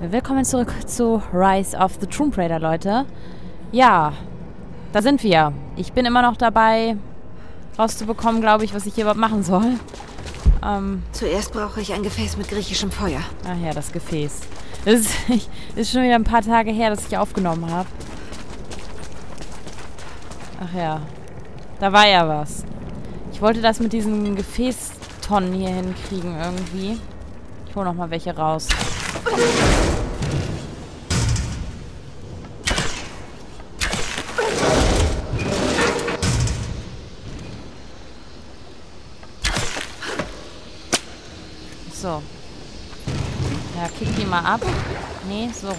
Willkommen zurück zu Rise of the Tomb Raider, Leute. Ja, da sind wir. Ich bin immer noch dabei, rauszubekommen, glaube ich, was ich hier überhaupt machen soll. Zuerst brauche ich ein Gefäß mit griechischem Feuer. Ach ja, das Gefäß. Das ist schon wieder ein paar Tage her, dass ich aufgenommen habe. Ach ja, da war ja was. Ich wollte das mit diesen Gefäßtonnen hier hinkriegen irgendwie. Ich hole nochmal welche raus. So. Ja, kick die mal ab. Nee, so rum.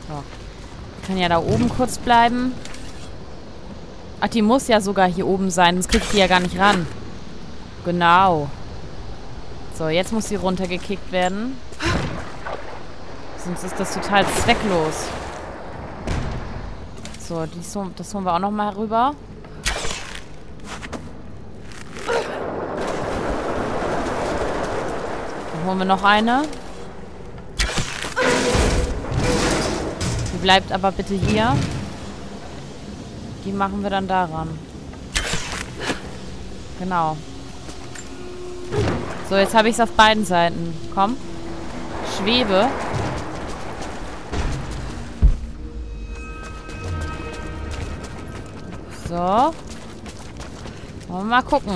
So. Ich kann ja da oben kurz bleiben. Ach, die muss ja sogar hier oben sein, sonst kriegt die ja gar nicht ran. Genau. So, jetzt muss sie runtergekickt werden. Sonst ist das total zwecklos. So, das holen wir auch nochmal rüber. Dann holen wir noch eine. Die bleibt aber bitte hier. Die machen wir dann daran. Genau. So, jetzt habe ich es auf beiden Seiten. Komm. Schwebe. So. Wollen wir mal gucken.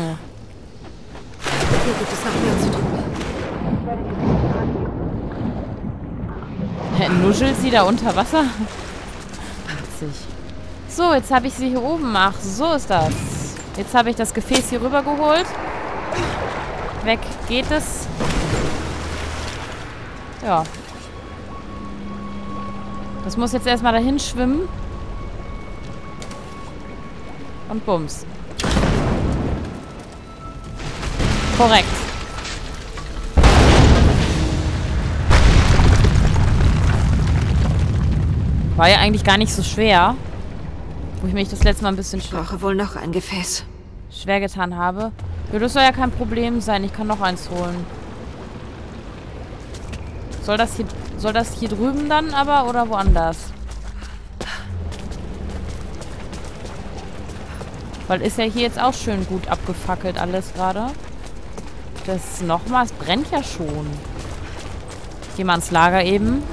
Hier gibt es noch mehr zu tun. Nuschelt sie da unter Wasser? Witzig. So, jetzt habe ich sie hier oben. Ach, so ist das. Jetzt habe ich das Gefäß hier rüber geholt. Weg geht es. Ja. Das muss jetzt erstmal dahin schwimmen. Und bums. Korrekt. War ja eigentlich gar nicht so schwer. Wo ich mich das letzte Mal ein bisschen schwer... Ich brauche wohl noch ein Gefäß. ...schwer getan habe. Ja, das soll ja kein Problem sein. Ich kann noch eins holen. Soll das hier drüben dann aber oder woanders? Weil ist ja hier jetzt auch schön gut abgefackelt alles gerade. Das nochmal, es brennt ja schon. Gehen wir ans Lager eben.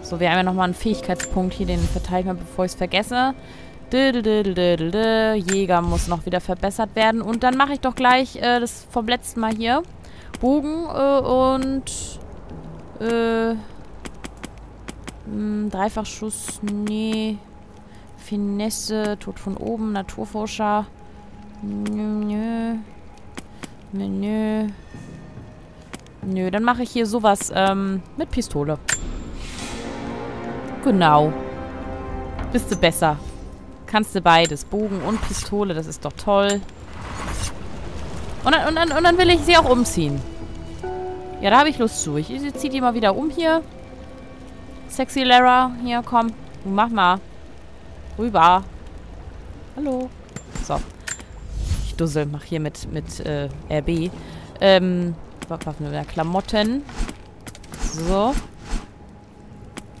So, wir haben ja nochmal einen Fähigkeitspunkt hier, den verteile ich mal, bevor ich es vergesse. Jäger muss noch wieder verbessert werden. Und dann mache ich doch gleich das vom letzten Mal hier. Bogen und... Dreifachschuss, nee... Finesse, Tod von oben, Naturforscher. Nö, dann mache ich hier sowas mit Pistole. Genau. Bist du besser. Kannst du beides. Bogen und Pistole, das ist doch toll. Und dann will ich sie auch umziehen. Ja, da habe ich Lust zu. Ich ziehe die mal wieder um hier. Sexy Lara, hier, komm. Mach mal. Rüber. Hallo. So. Ich dussel, mach hier mit RB. Waffen oder Klamotten. So.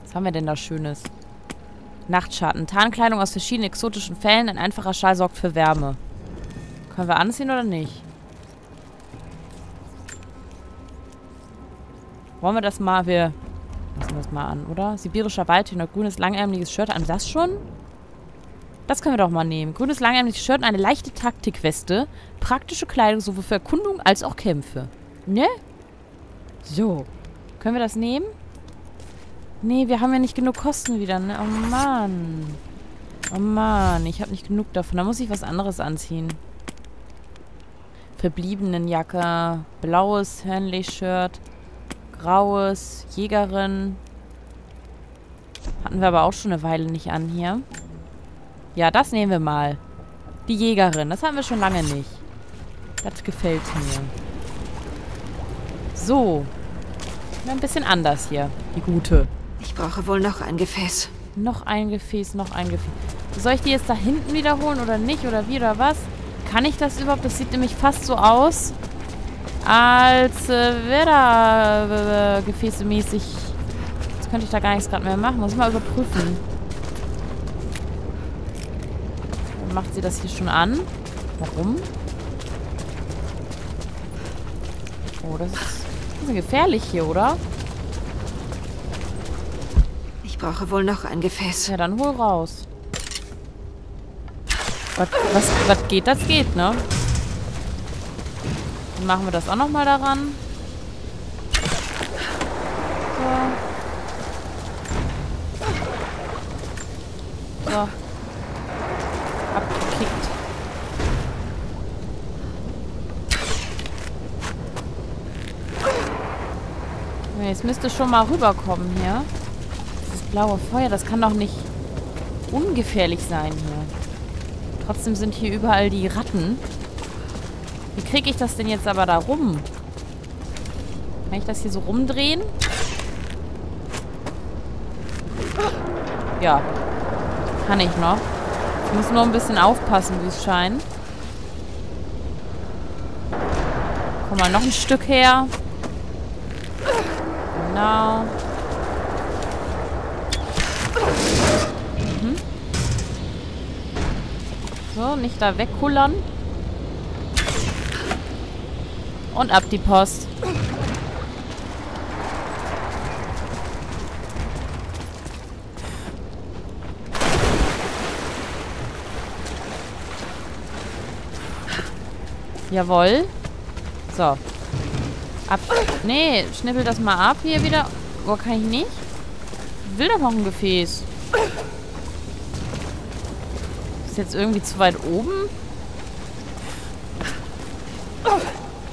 Was haben wir denn da Schönes? Nachtschatten. Tarnkleidung aus verschiedenen exotischen Fällen. Ein einfacher Schal sorgt für Wärme. Können wir anziehen oder nicht? Wollen wir das mal? Wir lassen das mal an, oder? Sibirischer Waldhühner, grünes, langärmliches Shirt an. Das schon? Das können wir doch mal nehmen. Grünes, langärmliches Shirt und eine leichte Taktikweste. Praktische Kleidung, sowohl für Erkundung als auch Kämpfe. Ne? So. Können wir das nehmen? Ne, wir haben ja nicht genug Kosten wieder, ne? Oh Mann. Oh Mann, ich habe nicht genug davon. Da muss ich was anderes anziehen. Verbliebenenjacke. Blaues Henley-Shirt. Graues. Jägerin. Hatten wir aber auch schon eine Weile nicht an hier. Ja, das nehmen wir mal. Die Jägerin. Das haben wir schon lange nicht. Das gefällt mir. So. Ein bisschen anders hier. Die gute. Ich brauche wohl noch ein Gefäß. Noch ein Gefäß, noch ein Gefäß. Soll ich die jetzt da hinten wiederholen oder nicht? Oder wie oder was? Kann ich das überhaupt? Das sieht nämlich fast so aus, als wäre da gefäßemäßig. Jetzt könnte ich da gar nichts gerade mehr machen. Muss ich mal überprüfen. Dann macht sie das hier schon an. Warum? Oh, das ist gefährlich hier, oder? Ich brauche wohl noch ein Gefäß. Ja, dann hol raus. Was geht, das geht, ne? Dann machen wir das auch nochmal daran. So. So. Abgekickt. Jetzt müsste schon mal rüberkommen hier. Dieses blaue Feuer, das kann doch nicht ungefährlich sein hier. Trotzdem sind hier überall die Ratten. Wie kriege ich das denn jetzt aber da rum? Kann ich das hier so rumdrehen? Ja. Kann ich noch. Ich muss nur ein bisschen aufpassen, wie es scheint. Komm mal noch ein Stück her. Genau. Mhm. So, nicht da wegkullern. Und ab die Post. Jawohl. So. Ab. Nee, schnippel das mal ab hier wieder. Oh, kann ich nicht? Ich will doch noch ein Gefäß. Ist jetzt irgendwie zu weit oben?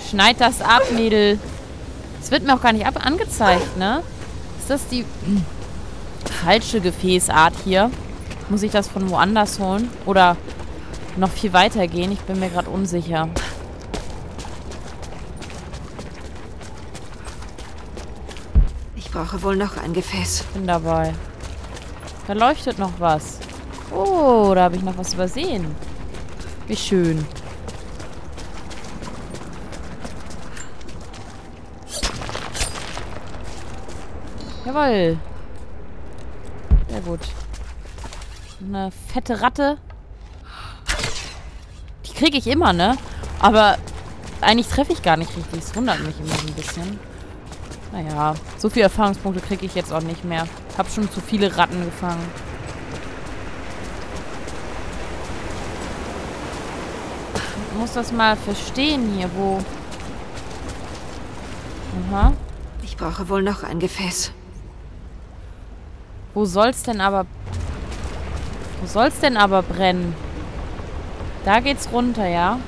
Schneid das ab, Mädel. Das wird mir auch gar nicht angezeigt, ne? Ist das die falsche Gefäßart hier? Muss ich das von woanders holen? Oder noch viel weiter gehen? Ich bin mir gerade unsicher. Ich brauche wohl noch ein Gefäß. Bin dabei. Da leuchtet noch was. Oh, da habe ich noch was übersehen. Wie schön. Jawohl. Sehr gut. Eine fette Ratte. Die kriege ich immer, ne? Aber eigentlich treffe ich gar nicht richtig. Das wundert mich immer so ein bisschen. Naja, so viele Erfahrungspunkte kriege ich jetzt auch nicht mehr. Hab schon zu viele Ratten gefangen. Ich muss das mal verstehen hier, wo... Aha. Ich brauche wohl noch ein Gefäß. Wo soll's denn aber... Wo soll's denn aber brennen? Da geht's runter, ja?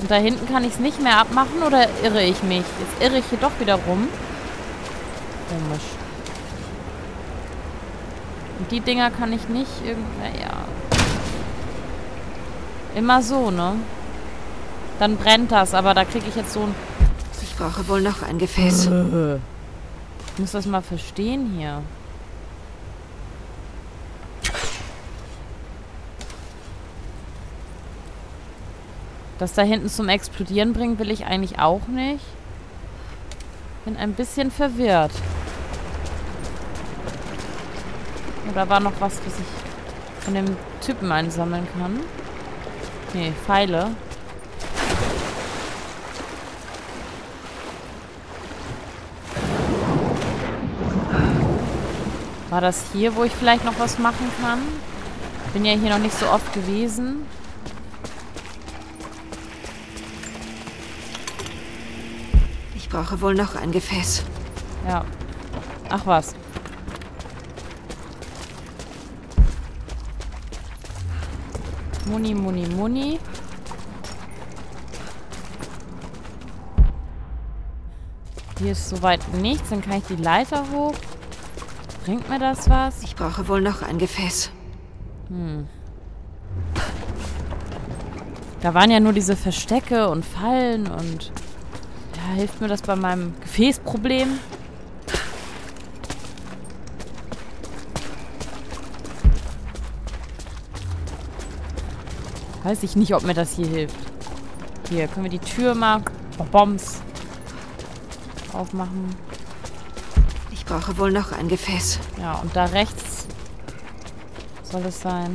Und da hinten kann ich es nicht mehr abmachen, oder irre ich mich? Jetzt irre ich hier doch wieder rum. Komisch. Und die Dinger kann ich nicht irgendwie... Naja. Immer so, ne? Dann brennt das, aber da kriege ich jetzt so ein... Ich brauche wohl noch ein Gefäß. Ich muss das mal verstehen hier. Das da hinten zum Explodieren bringen will ich eigentlich auch nicht. Bin ein bisschen verwirrt. Oder war noch was, was ich von dem Typen einsammeln kann? Nee, Pfeile. War das hier, wo ich vielleicht noch was machen kann? Bin ja hier noch nicht so oft gewesen. Ich brauche wohl noch ein Gefäß. Ja. Ach was. Muni, Muni, Muni. Hier ist soweit nichts. Dann kann ich die Leiter hoch. Bringt mir das was? Ich brauche wohl noch ein Gefäß. Hm. Da waren ja nur diese Verstecke und Fallen und... Ja, hilft mir das bei meinem Gefäßproblem? Weiß ich nicht, ob mir das hier hilft. Hier, können wir die Tür mal... Bombs. Aufmachen. Ich brauche wohl noch ein Gefäß. Ja, und da rechts soll es sein.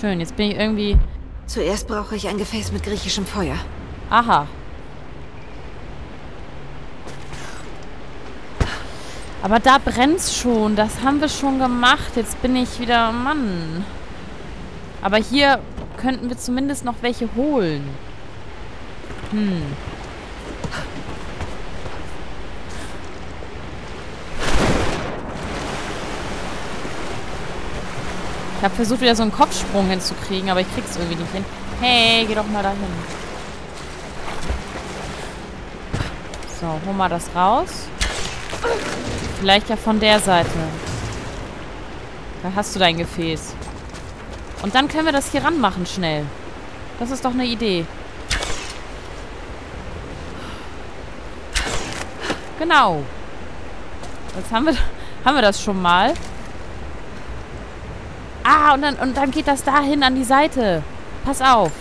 Schön, jetzt bin ich irgendwie... Zuerst brauche ich ein Gefäß mit griechischem Feuer. Aha. Aber da brennt's schon. Das haben wir schon gemacht. Jetzt bin ich wieder... Mann. Aber hier könnten wir zumindest noch welche holen. Hm. Ich habe versucht, wieder so einen Kopfsprung hinzukriegen, aber ich krieg's irgendwie nicht hin. Hey, geh doch mal dahin. So, hol mal das raus. Vielleicht ja von der Seite. Da hast du dein Gefäß. Und dann können wir das hier ranmachen schnell. Das ist doch eine Idee. Genau. Jetzt haben wir das schon mal. Ah, und dann geht das dahin an die Seite. Pass auf.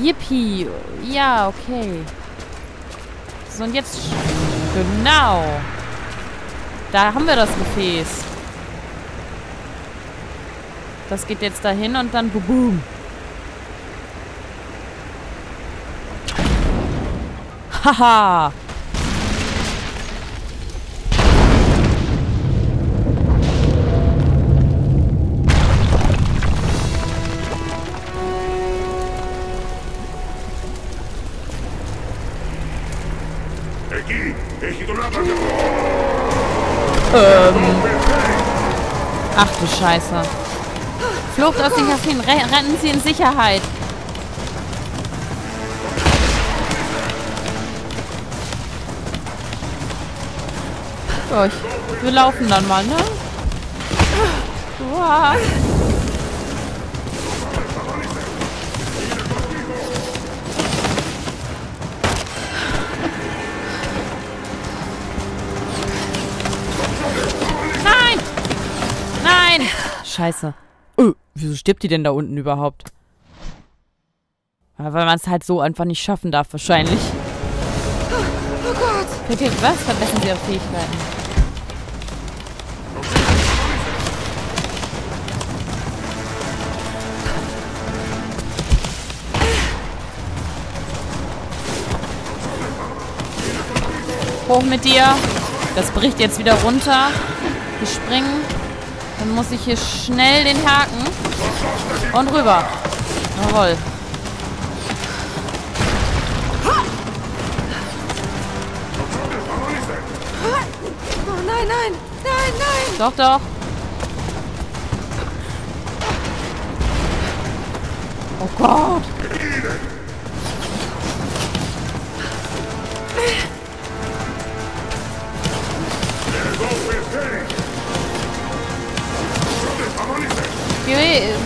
Yippie. Ja, okay. So, und jetzt... Genau. Da haben wir das Gefäß. Das geht jetzt dahin und dann boom. Haha. Ach du Scheiße. Flucht aus den Cafés. Rennen Sie in Sicherheit. So, wir laufen dann mal, ne? Wow. Scheiße. Wieso stirbt die denn da unten überhaupt? Ja, weil man es halt so einfach nicht schaffen darf, wahrscheinlich. Oh Gott! Okay, was? Verbessern Sie Ihre Fähigkeiten. Hoch mit dir. Das bricht jetzt wieder runter. Wir springen. Dann muss ich hier schnell den Haken und rüber. Jawohl. Oh nein, nein, nein, nein. Doch, doch. Oh Gott.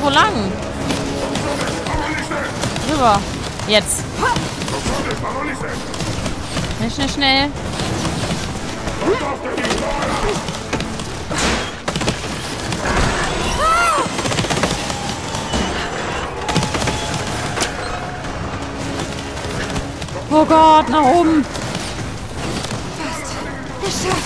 Wo lang? Rüber. Jetzt. Schnell, schnell, schnell. Oh Gott, nach oben. Fast geschafft.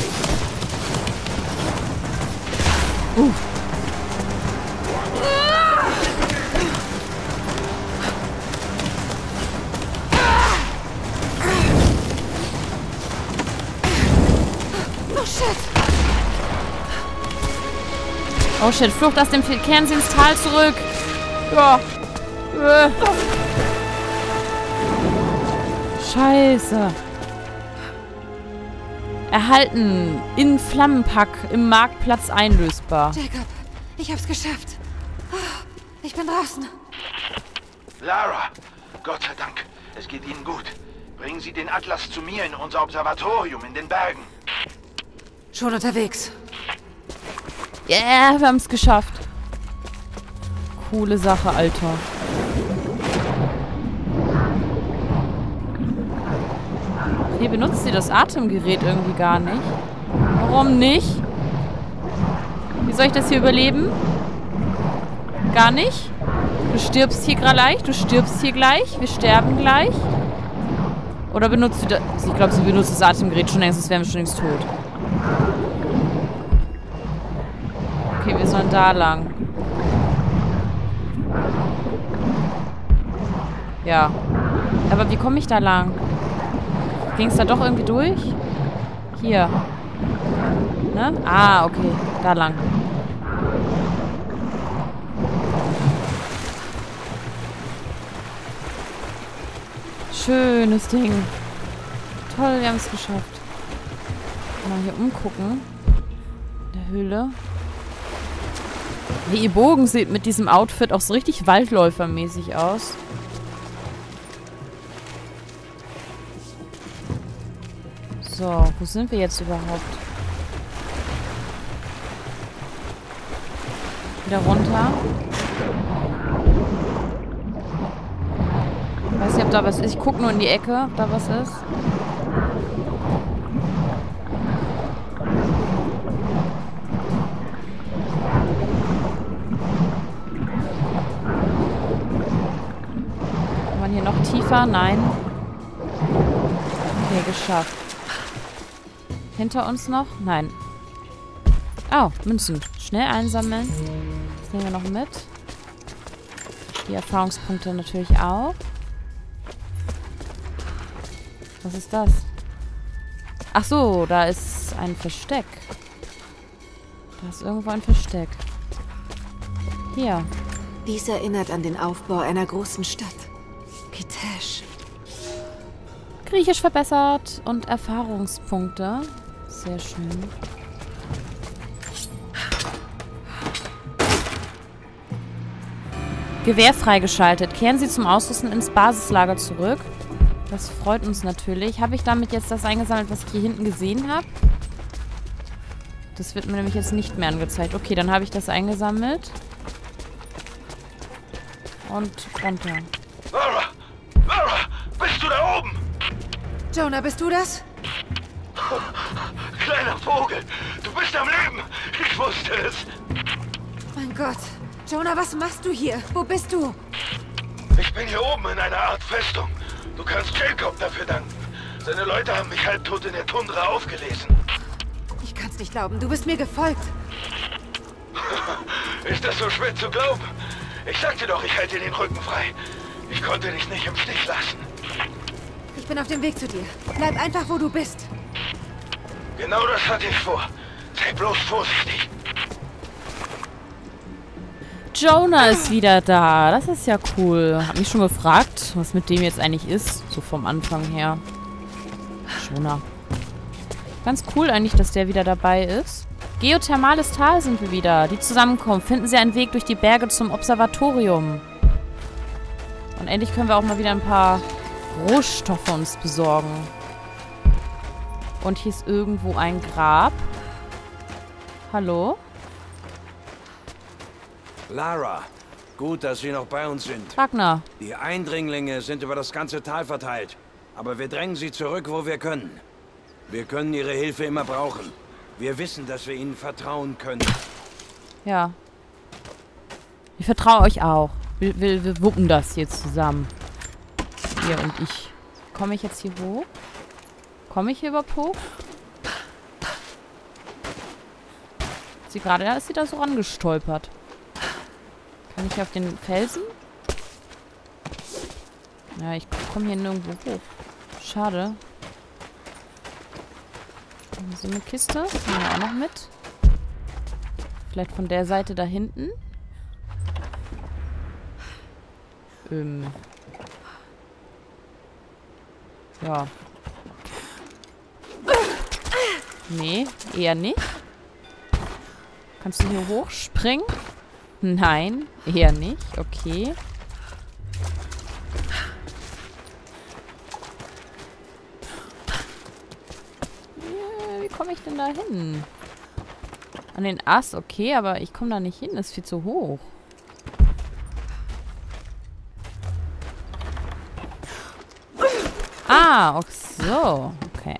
Oh shit, Flucht aus dem Kern ins Tal zurück. Ja. Scheiße. Erhalten. In Flammenpack. Im Marktplatz einlösbar. Jacob, ich hab's geschafft. Ich bin draußen. Lara, Gott sei Dank. Es geht Ihnen gut. Bringen Sie den Atlas zu mir in unser Observatorium in den Bergen. Schon unterwegs. Ja, yeah, wir haben es geschafft. Coole Sache, Alter. benutzt sie das Atemgerät irgendwie gar nicht. Warum nicht? Wie soll ich das hier überleben? Gar nicht? Du stirbst hier gleich, du stirbst hier gleich, wir sterben gleich. Oder benutzt sie das? Ich glaube, sie benutzt das Atemgerät schon längst, sonst wären wir schon längst tot. Okay, wir sollen da lang. Ja. Aber wie komme ich da lang? Ging es da doch irgendwie durch? Hier. Ne? Ah, okay. Da lang. Schönes Ding. Toll, wir haben es geschafft. Mal hier umgucken. In der Höhle. Wie ihr Bogen sieht mit diesem Outfit auch so richtig waldläufermäßig aus. So, wo sind wir jetzt überhaupt? Wieder runter. Ich weiß nicht, ob da was ist. Ich gucke nur in die Ecke, ob da was ist. Kann man hier noch tiefer? Nein. Okay, geschafft. Hinter uns noch? Nein. Oh, Münzen. Schnell einsammeln. Das nehmen wir noch mit. Die Erfahrungspunkte natürlich auch. Was ist das? Ach so, da ist ein Versteck. Da ist irgendwo ein Versteck. Hier. Dies erinnert an den Aufbau einer großen Stadt. Kitesh. Griechisch verbessert und Erfahrungspunkte. Sehr schön. Gewehr freigeschaltet. Kehren Sie zum Ausrüsten ins Basislager zurück. Das freut uns natürlich. Habe ich damit jetzt das eingesammelt, was ich hier hinten gesehen habe? Das wird mir nämlich jetzt nicht mehr angezeigt. Okay, dann habe ich das eingesammelt. Und runter. Lara! Lara! Bist du da oben? Jonah, bist du das? Kleiner Vogel, du bist am Leben. Ich wusste es. Mein Gott. Jonah, was machst du hier? Wo bist du? Ich bin hier oben in einer Art Festung. Du kannst Jacob dafür danken. Seine Leute haben mich halbtot in der Tundra aufgelesen. Ich kann's nicht glauben. Du bist mir gefolgt. Ist das so schwer zu glauben? Ich sagte doch, ich halte den Rücken frei. Ich konnte dich nicht im Stich lassen. Ich bin auf dem Weg zu dir. Bleib einfach, wo du bist. Genau das hatte ich vor. Sei bloß vorsichtig. Jonah ist wieder da. Das ist ja cool. Hab mich schon gefragt, was mit dem jetzt eigentlich ist. So vom Anfang her. Jonah. Ganz cool eigentlich, dass der wieder dabei ist. Geothermales Tal sind wir wieder. Die Zusammenkunft. Finden Sie einen Weg durch die Berge zum Observatorium. Und endlich können wir auch mal wieder ein paar Rohstoffe uns besorgen. Und hier ist irgendwo ein Grab. Hallo? Lara, gut, dass Sie noch bei uns sind. Wagner. Die Eindringlinge sind über das ganze Tal verteilt. Aber wir drängen sie zurück, wo wir können. Wir können Ihre Hilfe immer brauchen. Wir wissen, dass wir Ihnen vertrauen können. Ja. Ich vertraue euch auch. Wir wuppen das jetzt zusammen. Ihr und ich. Komme ich jetzt hier hoch? Komme ich hier überhaupt hoch? Ist sie gerade da? Ist sie da so rangestolpert? Kann ich hier auf den Felsen? Ja, ich komme hier nirgendwo hoch. Schade. So eine Kiste. Das nehmen wir auch noch mit. Vielleicht von der Seite da hinten. Ja. Nee, eher nicht. Kannst du hier hochspringen? Nein, eher nicht. Okay. Wie komme ich denn da hin? An den Ast, okay, aber ich komme da nicht hin. Das ist viel zu hoch. Ah, okay, so. Okay.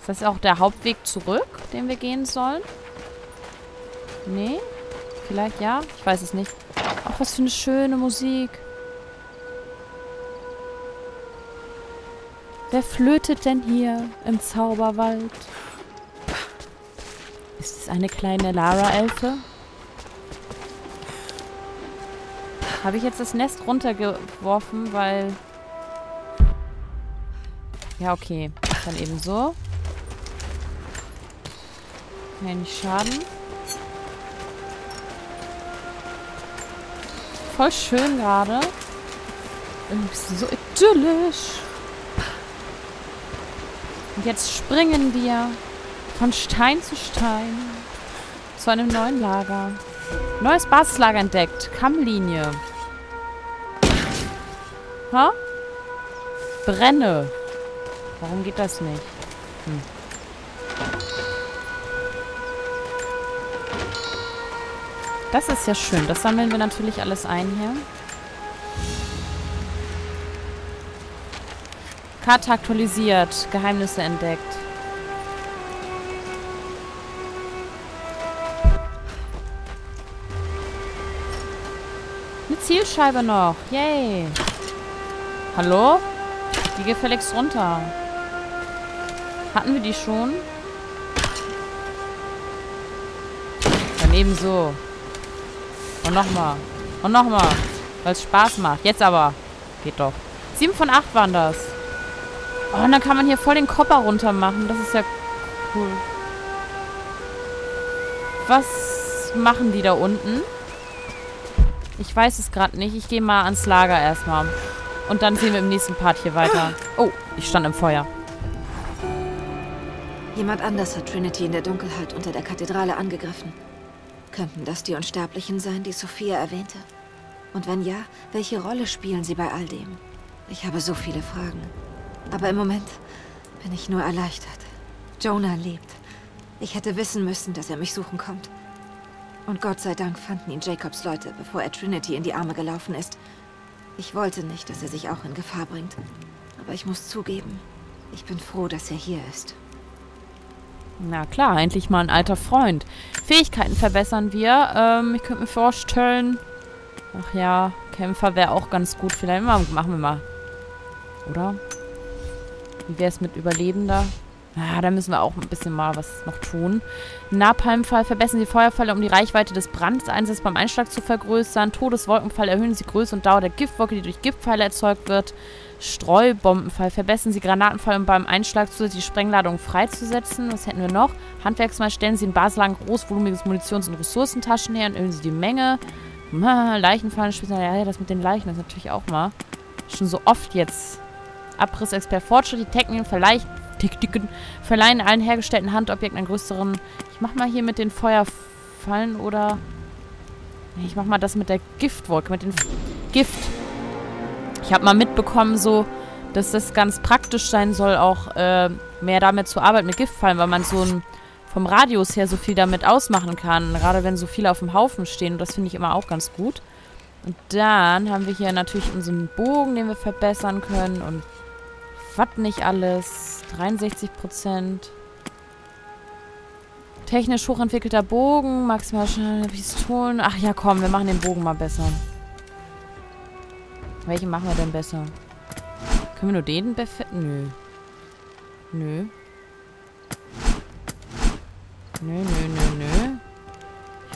Ist das auch der Hauptweg zurück, den wir gehen sollen? Nee? Vielleicht ja? Ich weiß es nicht. Ach, was für eine schöne Musik. Wer flötet denn hier im Zauberwald? Ist es eine kleine Lara-Elfe? Habe ich jetzt das Nest runtergeworfen, weil... Ja, okay. Dann eben so. Kann ja nicht schaden. Voll schön gerade. Ein bisschen so idyllisch. Und jetzt springen wir von Stein zu Stein zu einem neuen Lager. Neues Basislager entdeckt. Kammlinie. Ha? Brenne. Warum geht das nicht? Hm. Das ist ja schön. Das sammeln wir natürlich alles ein hier. Karte aktualisiert. Geheimnisse entdeckt. Eine Zielscheibe noch. Yay. Hallo? Die geht gefälligst runter. Hatten wir die schon? Dann ebenso. Und nochmal. Und nochmal. Weil es Spaß macht. Jetzt aber. Geht doch. 7 von 8 waren das. Oh, und dann kann man hier voll den Kopper runter machen. Das ist ja cool. Was machen die da unten? Ich weiß es gerade nicht. Ich gehe mal ans Lager erstmal. Und dann sehen wir im nächsten Part hier weiter. Oh, ich stand im Feuer. Jemand anders hat Trinity in der Dunkelheit unter der Kathedrale angegriffen. Könnten das die Unsterblichen sein, die Sophia erwähnte? Und wenn ja, welche Rolle spielen sie bei all dem? Ich habe so viele Fragen. Aber im Moment bin ich nur erleichtert. Jonah lebt. Ich hätte wissen müssen, dass er mich suchen kommt. Und Gott sei Dank fanden ihn Jacobs Leute, bevor er Trinity in die Arme gelaufen ist. Ich wollte nicht, dass er sich auch in Gefahr bringt. Aber ich muss zugeben, ich bin froh, dass er hier ist. Na klar, endlich mal ein alter Freund. Fähigkeiten verbessern wir. Ich könnte mir vorstellen... Ach ja, Kämpfer wäre auch ganz gut. Vielleicht machen wir mal. Oder? Wie wäre es mit Überlebender? Ah, da müssen wir auch ein bisschen mal was noch tun. Napalmfall. Verbessern Sie Feuerfälle, um die Reichweite des Brandeinsatzes beim Einschlag zu vergrößern. Todeswolkenfall. Erhöhen Sie Größe und Dauer der Giftwolke, die durch Giftpfeile erzeugt wird. Streubombenfall. Verbessern Sie Granatenfall, um beim Einschlag zusätzliche Sprengladungen freizusetzen. Was hätten wir noch? Handwerksmal. Stellen Sie in Basislager großvolumiges Munitions- und Ressourcentaschen her und erhöhen Sie die Menge. Leichenfallen. Ja, das mit den Leichen ist natürlich auch mal. Schon so oft jetzt. Abrissexpert. Fortschrittliche Techniken verleihen allen hergestellten Handobjekten einen größeren... Ich mach mal hier mit den Feuerfallen oder... Ich mach mal das mit der Giftwolke, mit den Gift. Ich habe mal mitbekommen, so, dass das ganz praktisch sein soll, auch mehr damit zu arbeiten mit Giftfallen, weil man so ein, vom Radius her so viel damit ausmachen kann. Gerade wenn so viele auf dem Haufen stehen. Und das finde ich immer auch ganz gut. Und dann haben wir hier natürlich unseren Bogen, den wir verbessern können und was nicht alles. 63%. Technisch hochentwickelter Bogen, maximal schnelle Pistolen. Ach ja, komm, wir machen den Bogen mal besser. Welchen machen wir denn besser? Können wir nur den befestigen? Nö. Nö. Nö, nö, nö, nö.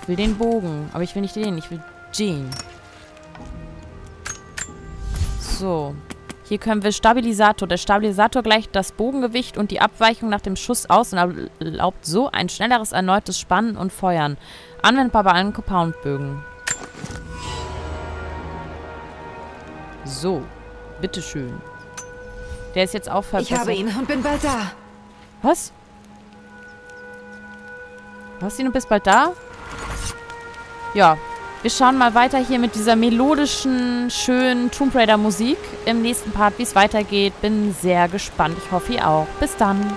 Ich will den Bogen, aber ich will nicht den, ich will den. So. Hier können wir Stabilisator. Der Stabilisator gleicht das Bogengewicht und die Abweichung nach dem Schuss aus und erlaubt so ein schnelleres erneutes Spannen und Feuern. Anwendbar bei allen Compound-Bögen. So, bitteschön. Der ist jetzt auch verbessert. Ich habe ihn und bin bald da. Was? Du hast ihn und bist bald da? Ja. Wir schauen mal weiter hier mit dieser melodischen, schönen Tomb Raider Musik im nächsten Part, wie es weitergeht. Bin sehr gespannt. Ich hoffe, ihr auch. Bis dann.